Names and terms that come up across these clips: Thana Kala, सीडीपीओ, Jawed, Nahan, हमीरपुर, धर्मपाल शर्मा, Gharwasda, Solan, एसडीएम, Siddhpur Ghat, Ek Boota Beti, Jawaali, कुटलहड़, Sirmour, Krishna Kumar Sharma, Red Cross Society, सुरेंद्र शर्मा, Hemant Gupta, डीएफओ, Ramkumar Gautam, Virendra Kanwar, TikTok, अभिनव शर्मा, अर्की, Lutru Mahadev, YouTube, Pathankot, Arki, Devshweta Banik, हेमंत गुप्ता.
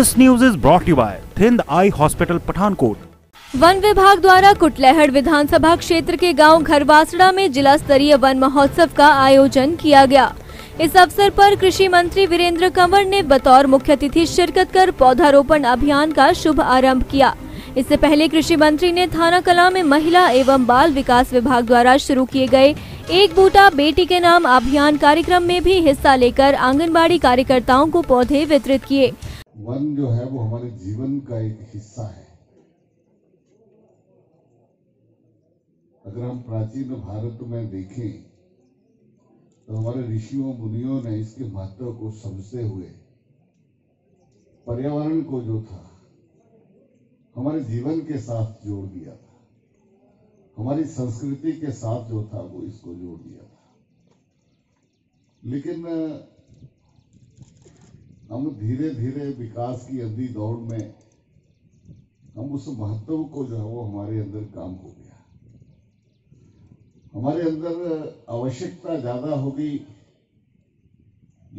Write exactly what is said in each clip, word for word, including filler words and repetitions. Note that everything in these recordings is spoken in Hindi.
This news is brought you by third eye hospital Pathankot. वन विभाग द्वारा कुटलहड़ विधानसभा क्षेत्र के गांव घरवासड़ा में जिला स्तरीय वन महोत्सव का आयोजन किया गया। इस अवसर पर कृषि मंत्री वीरेंद्र कंवर ने बतौर मुख्य अतिथि शिरकत कर पौधारोपण अभियान का शुभ आरंभ किया। इससे पहले कृषि मंत्री ने थाना कला में महिला एवं बाल विकास विभाग द्वारा शुरू किए गए एक बूटा बेटी के नाम अभियान कार्यक्रम में भी हिस्सा लेकर आंगनबाड़ी कार्यकर्ताओं को पौधे वितरित किए। वन जो है वो हमारे जीवन का एक हिस्सा है। अगर हम प्राचीन भारत में देखें तो हमारे ऋषियों मुनियों ने इसके महत्व को समझते हुए पर्यावरण को जो था हमारे जीवन के साथ जोड़ दिया था, हमारी संस्कृति के साथ जो था वो इसको जोड़ दिया था। लेकिन हम धीरे धीरे विकास की अंधी दौड़ में हम उस महत्व को जो है वो हमारे अंदर काम हो गया, हमारे अंदर आवश्यकता ज्यादा होगी,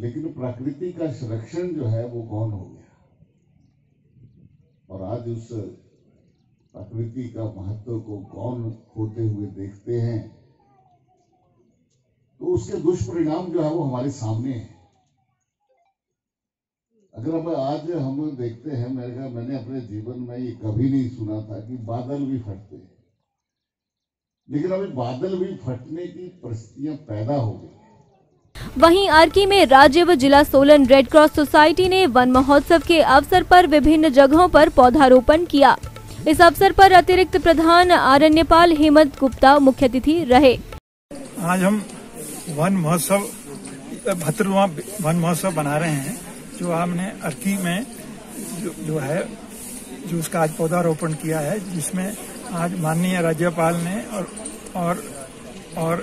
लेकिन प्रकृति का संरक्षण जो है वो गौण हो गया। और आज उस प्रकृति का महत्व को गौण होते हुए देखते हैं तो उसके दुष्परिणाम जो है वो हमारे सामने हैं। अगर हम आज हम देखते हैं, मेरे ख्याल मैंने अपने जीवन में ये कभी नहीं सुना था कि बादल भी फटते हैं, लेकिन अभी बादल भी फटने की परिस्थितियां पैदा हो गई। वहीं आर्की में राज्य व जिला सोलन रेड क्रॉस सोसाइटी ने वन महोत्सव के अवसर पर विभिन्न जगहों पर पौधारोपण किया। इस अवसर पर अतिरिक्त प्रधान आरण्यपाल हेमंत गुप्ता मुख्य अतिथि रहे। आज हम वन महोत्सव भद्रवा वन महोत्सव बना रहे हैं, जो हमने आर्की में जो, जो है जो उसका आज पौधारोपण किया है, जिसमें आज माननीय राज्यपाल ने और और और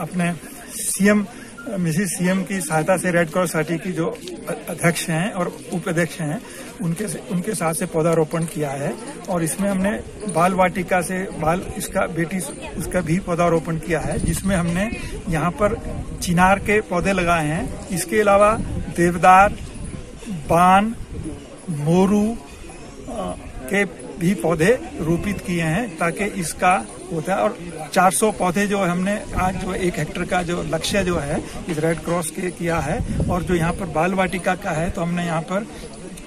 अपने सीएम मिसेस सीएम की सहायता से रेड क्रॉस सोसाइटी की जो अध्यक्ष हैं और उपाध्यक्ष हैं उनके उनके साथ से पौधारोपण किया है। और इसमें हमने बाल वाटिका से बाल इसका बेटी उसका भी पौधारोपण किया है, जिसमें हमने यहाँ पर चिनार के पौधे लगाए हैं। इसके अलावा देवदार, बान, मोरू के भी पौधे रोपित किए हैं ताकि इसका होता है। और चार सौ पौधे जो हमने आज जो एक हेक्टर का जो लक्ष्य जो है इस रेड क्रॉस के किया है। और जो यहाँ पर बाल वाटिका का है तो हमने यहाँ पर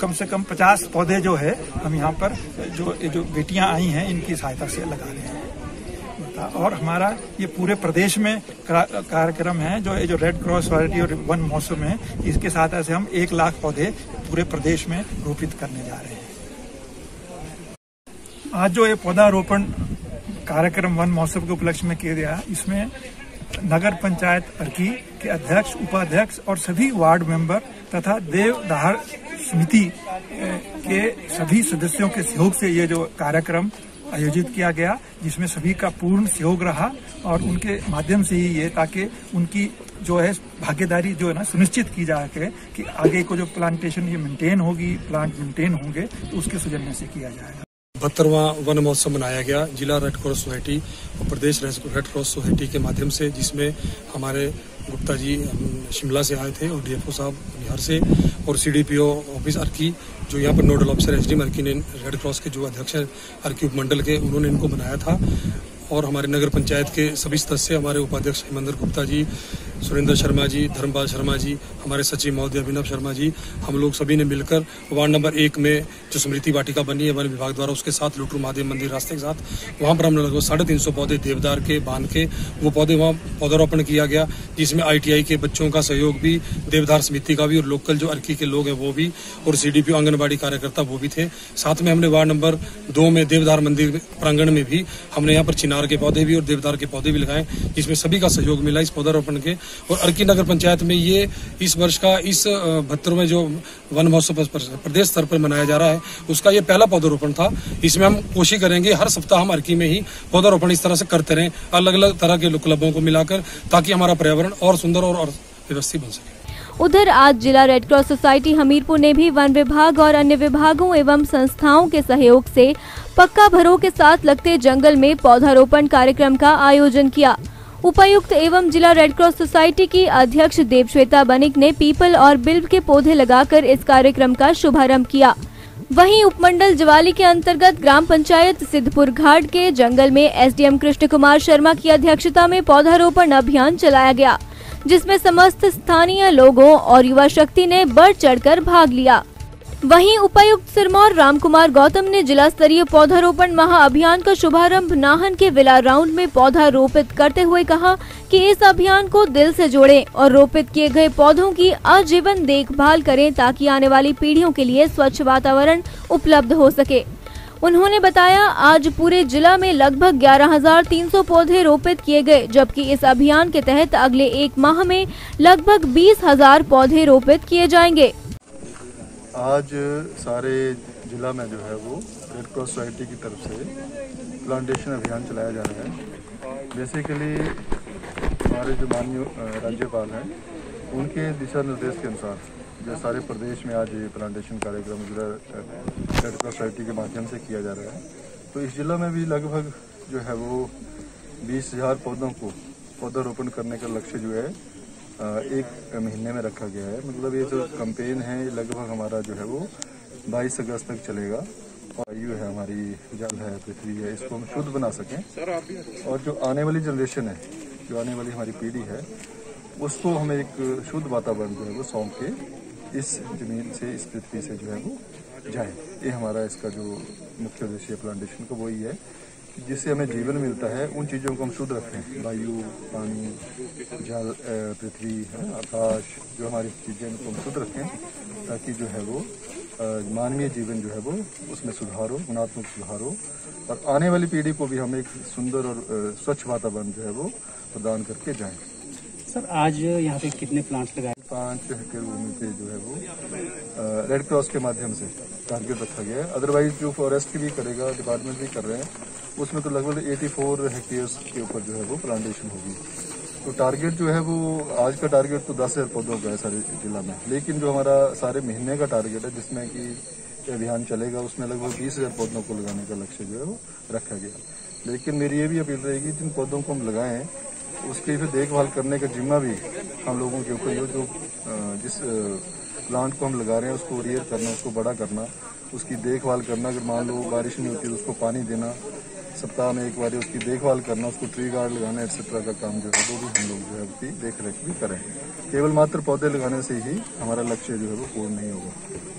कम से कम पचास पौधे जो है हम यहाँ पर जो जो बेटियाँ आई हैं इनकी सहायता से लगा रहे हैं। और हमारा ये पूरे प्रदेश में कार्यक्रम है जो जो रेड क्रॉस सोसाइटी और वन महोत्सव है, इसके सहायता से हम एक लाख पौधे पूरे प्रदेश में रोपित करने जा रहे हैं। आज जो ये पौधारोपण कार्यक्रम वन महोत्सव के उपलक्ष्य में किया गया, इसमें नगर पंचायत अर्की के अध्यक्ष, उपाध्यक्ष और सभी वार्ड मेंबर तथा देवदार समिति के सभी सदस्यों के सहयोग से ये जो कार्यक्रम आयोजित किया गया, जिसमें सभी का पूर्ण सहयोग रहा और उनके माध्यम से ही ये ताकि उनकी जो है भागीदारी जो है ना सुनिश्चित की जा सके कि आगे को जो प्लांटेशन ये मेंटेन होगी, प्लांट मेंटेन होंगे तो उसके सौजन्य से किया जाएगा। बहत्तरवां वन महोत्सव मनाया गया जिला रेड क्रॉस सोसाइटी और प्रदेश रेड क्रॉस सोसाइटी के माध्यम से, जिसमें हमारे गुप्ता जी शिमला से आए थे और डीएफओ साहब बिहार से और सीडीपीओ ऑफिस अर्की जो यहाँ पर nodal officer S D अर्की ने रेड क्रॉस के जो अध्यक्ष अर्की उपमंडल के उन्होंने इनको बनाया था। और हमारे नगर पंचायत के सभी सदस्य, हमारे उपाध्यक्ष हेमंत गुप्ता जी, सुरेंद्र शर्मा जी, धर्मपाल शर्मा जी, हमारे सचिव महोदय अभिनव शर्मा जी, हम लोग सभी ने मिलकर वार्ड नंबर एक में जो स्मृति वाटिका बनी है वन विभाग द्वारा उसके साथ लुटरू महादेव मंदिर रास्ते के साथ वहाँ पर हम लोग साढ़े तीन सौ पौधे देवदार के, बांध के वो पौधे वहाँ पौधारोपण किया गया, जिसमें आई टी आई के बच्चों का सहयोग भी, देवदार समिति का भी और लोकल जो अर्की के लोग हैं वो भी और C D P O anganwadi कार्यकर्ता वो भी थे। साथ में हमने वार्ड नंबर दो में देवदार मंदिर प्रांगण में भी हमने यहाँ पर चिनार के पौधे भी और देवदार के पौधे भी लगाए, जिसमें सभी का सहयोग मिला इस पौधारोपण के। और अर्की नगर पंचायत में ये इस वर्ष का इस भत्तर में जो वन महोत्सव प्रदेश स्तर पर मनाया जा रहा है उसका ये पहला पौधारोपण था। इसमें हम कोशिश करेंगे हर सप्ताह हम अर्की में ही पौधारोपण इस तरह से करते रहें, अलग अलग तरह के क्लबों को मिलाकर, ताकि हमारा पर्यावरण और सुंदर और, और व्यवस्थित बन सके। उधर आज जिला रेड क्रॉस सोसाइटी हमीरपुर ने भी वन विभाग और अन्य विभागों एवं संस्थाओं के सहयोग से पक्का भरों के साथ लगते जंगल में पौधारोपण कार्यक्रम का आयोजन किया। उपायुक्त एवं जिला रेड क्रॉस सोसाइटी की अध्यक्ष देवश्वेता बनिक ने पीपल और बिल्व के पौधे लगाकर इस कार्यक्रम का शुभारंभ किया। वहीं उपमंडल जवाली के अंतर्गत ग्राम पंचायत सिद्धपुर घाट के जंगल में एसडीएम कृष्ण कुमार शर्मा की अध्यक्षता में पौधारोपण अभियान चलाया गया, जिसमें समस्त स्थानीय लोगों और युवा शक्ति ने बढ़ चढ़कर भाग लिया। वहीं उपायुक्त सिरमौर रामकुमार गौतम ने जिला स्तरीय पौधारोपण महाअभियान का शुभारंभ नाहन के विला राउंड में पौधा रोपित करते हुए कहा कि इस अभियान को दिल से जोड़ें और रोपित किए गए पौधों की आजीवन देखभाल करें ताकि आने वाली पीढ़ियों के लिए स्वच्छ वातावरण उपलब्ध हो सके। उन्होंने बताया, आज पूरे जिला में लगभग ग्यारह हज़ार तीन सौ पौधे रोपित किए गए, जबकि इस अभियान के तहत अगले एक माह में लगभग बीस हज़ार पौधे रोपित किए जाएंगे। आज सारे जिला में जो है वो रेड क्रॉस सोसाइटी की तरफ से प्लांटेशन अभियान चलाया जा रहा है। बेसिकली हमारे जो माननीय राज्यपाल हैं उनके दिशा निर्देश के अनुसार जो सारे प्रदेश में आज ये प्लांटेशन कार्यक्रम जिला रेड क्रॉस सोसाइटी के माध्यम से किया जा रहा है, तो इस जिला में भी लगभग जो है वो बीस हज़ार पौधों को पौधारोपण करने का लक्ष्य जो है एक महीने में रखा गया है। मतलब ये जो कैंपेन है लगभग हमारा जो है वो बाईस अगस्त तक चलेगा। वायु है, हमारी जल है, पृथ्वी है, इसको हम शुद्ध बना सकें और जो आने वाली जनरेशन है, जो आने वाली हमारी पीढ़ी है, उसको हम एक शुद्ध वातावरण जो है वो सौंप के इस जमीन से, इस पृथ्वी से जो है वो जाए। ये हमारा इसका जो मुख्य उद्देश्य है प्लांटेशन का वही है, जिससे हमें जीवन मिलता है उन चीज़ों को हम शुद्ध रखें। वायु, पानी, जल, पृथ्वी, आकाश, जो हमारी चीज़ें उनको हम शुद्ध रखें ताकि जो है वो मानवीय जीवन जो है वो उसमें सुधार हो, गुणात्मक सुधार हो और आने वाली पीढ़ी को भी हम एक सुंदर और स्वच्छ वातावरण जो है वो प्रदान करके जाएँ। सर, आज यहाँ पे कितने प्लांट्स लगाए? पाँच हेक्टेयर भूमि पे जो है वो रेड क्रॉस के माध्यम से टारगेट रखा गया है। अदरवाइज जो फॉरेस्ट भी करेगा, डिपार्टमेंट भी कर रहे हैं, उसमें तो लगभग चौरासी हेक्टेयर्स के ऊपर जो है वो प्लांटेशन होगी। तो टारगेट जो है वो आज का टारगेट तो दस हज़ार पौधों का है सारे जिला में, लेकिन जो हमारा सारे महीने का टारगेट है जिसमें कि अभियान चलेगा उसमें लगभग बीस हज़ार पौधों को लगाने का लक्ष्य जो है वो रखा गया। लेकिन मेरी ये भी अपील रहेगी, जिन पौधों को हम लगाएं उसकी फिर देखभाल करने का जिम्मा भी हम लोगों के ऊपर, जो जिस प्लांट को हम लगा रहे हैं उसको रियर करना, उसको बड़ा करना, उसकी देखभाल करना। अगर मान लो बारिश नहीं होती तो उसको पानी देना, सप्ताह में एक बार उसकी देखभाल करना, उसको ट्री गार्ड लगाना एक्सेट्रा का काम जो है वो भी हम लोग जो है उसकी देख रेख भी करें। केवल मात्र पौधे लगाने से ही हमारा लक्ष्य जो है वो पूर्ण नहीं होगा।